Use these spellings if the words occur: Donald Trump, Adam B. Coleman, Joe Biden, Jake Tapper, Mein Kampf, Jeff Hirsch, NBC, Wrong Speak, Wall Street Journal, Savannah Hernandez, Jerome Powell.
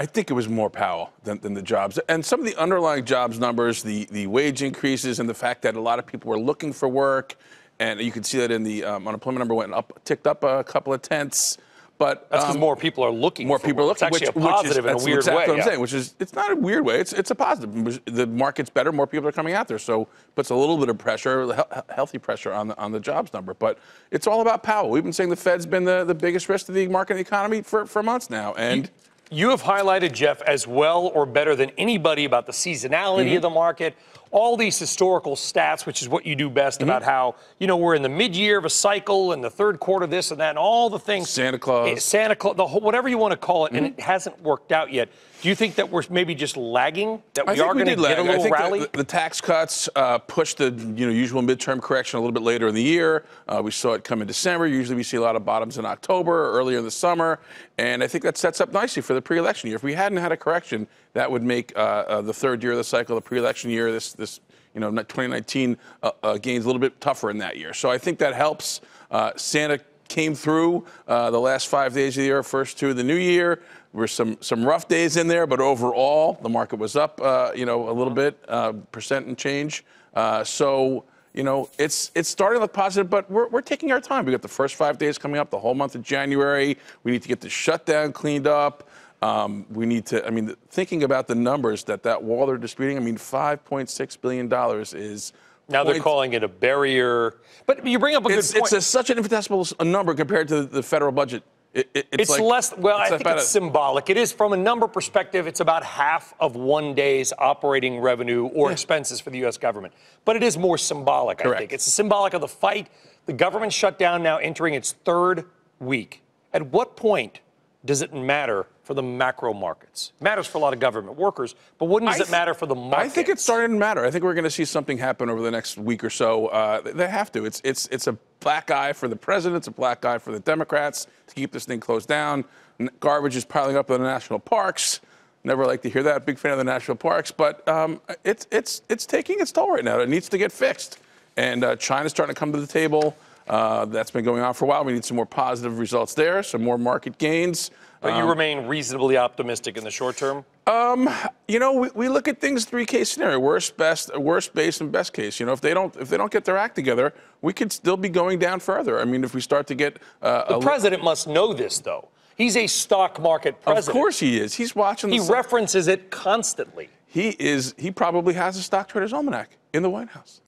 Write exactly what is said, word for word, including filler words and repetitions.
I think it was more Powell than, than the jobs. And some of the underlying jobs numbers, the, the wage increases, and the fact that a lot of people were looking for work, and you can see that in the um, unemployment number went up, ticked up a couple of tenths. But that's because um, more people are looking. More for people work. Are looking. It's actually which, a positive which is, in a weird exactly way. What I'm yeah. saying, which is, it's not a weird way. It's it's a positive. The market's better. More people are coming out there, so puts a little bit of pressure, healthy pressure on the on the jobs number. But it's all about Powell. We've been saying the Fed's been the, the biggest risk to the market and the economy for for months now, and. You, You have highlighted, Jeff, as well or better than anybody about the seasonality mm-hmm. of the market, all these historical stats, which is what you do best, mm-hmm. about how, you know, we're in the mid-year of a cycle and the third quarter this and that and all the things. Santa Claus. Santa Claus, the whole, whatever you want to call it, mm-hmm. and it hasn't worked out yet. Do you think that we're maybe just lagging, that we are going to get a little rally? I think the, the tax cuts uh, pushed the you know usual midterm correction a little bit later in the year. Uh, we saw it come in December. Usually we see a lot of bottoms in October or earlier in the summer, and I think that sets up nicely for the pre-election year. If we hadn't had a correction, that would make uh, uh, the third year of the cycle, the pre-election year, this this you know twenty nineteen uh, uh, gains a little bit tougher in that year. So I think that helps. Uh, Santa came through uh, the last five days of the year, first two of the new year. There were some some rough days in there, but overall the market was up, uh, you know, a little bit uh, percent and change. Uh, so you know, it's it's starting to look positive, but we're we're taking our time. We got the first five days coming up, the whole month of January. We need to get the shutdown cleaned up. Um, we need to. I mean, thinking about the numbers that that wall they're disputing. I mean, five point six billion dollars is. Now they're calling it a barrier, but you bring up a good it's, point. It's a, such an infinitesimal number compared to the federal budget. It, it, it's it's like, less, well, it's I think it's a, symbolic. It is, from a number perspective, it's about half of one day's operating revenue or yeah. expenses for the U S government. But it is more symbolic, correct. I think. It's symbolic of the fight. The government shutdown now entering its third week. At what point does it matter for the macro markets? It matters for a lot of government workers, but wouldn't does it matter for the markets? I think it's starting to matter. I think we're going to see something happen over the next week or so. Uh, they have to. It's it's it's a black eye for the president. It's a black eye for the Democrats to keep this thing closed down. Garbage is piling up in the national parks. Never like to hear that. Big fan of the national parks, but um, it's it's it's taking its toll right now. It needs to get fixed, and uh, China's starting to come to the table. Uh, that's been going on for a while. We need some more positive results there, some more market gains. But you um, remain reasonably optimistic in the short term? Um, you know, we, we look at things three case scenario: worst, best, worst base, and best case. You know, if they don't, if they don't get their act together, we could still be going down further. I mean, if we start to get uh, the president must know this, though. He's a stock market president. Of course he is. He's watching. The he references it constantly. He is. He probably has a stock trader's almanac in the White House.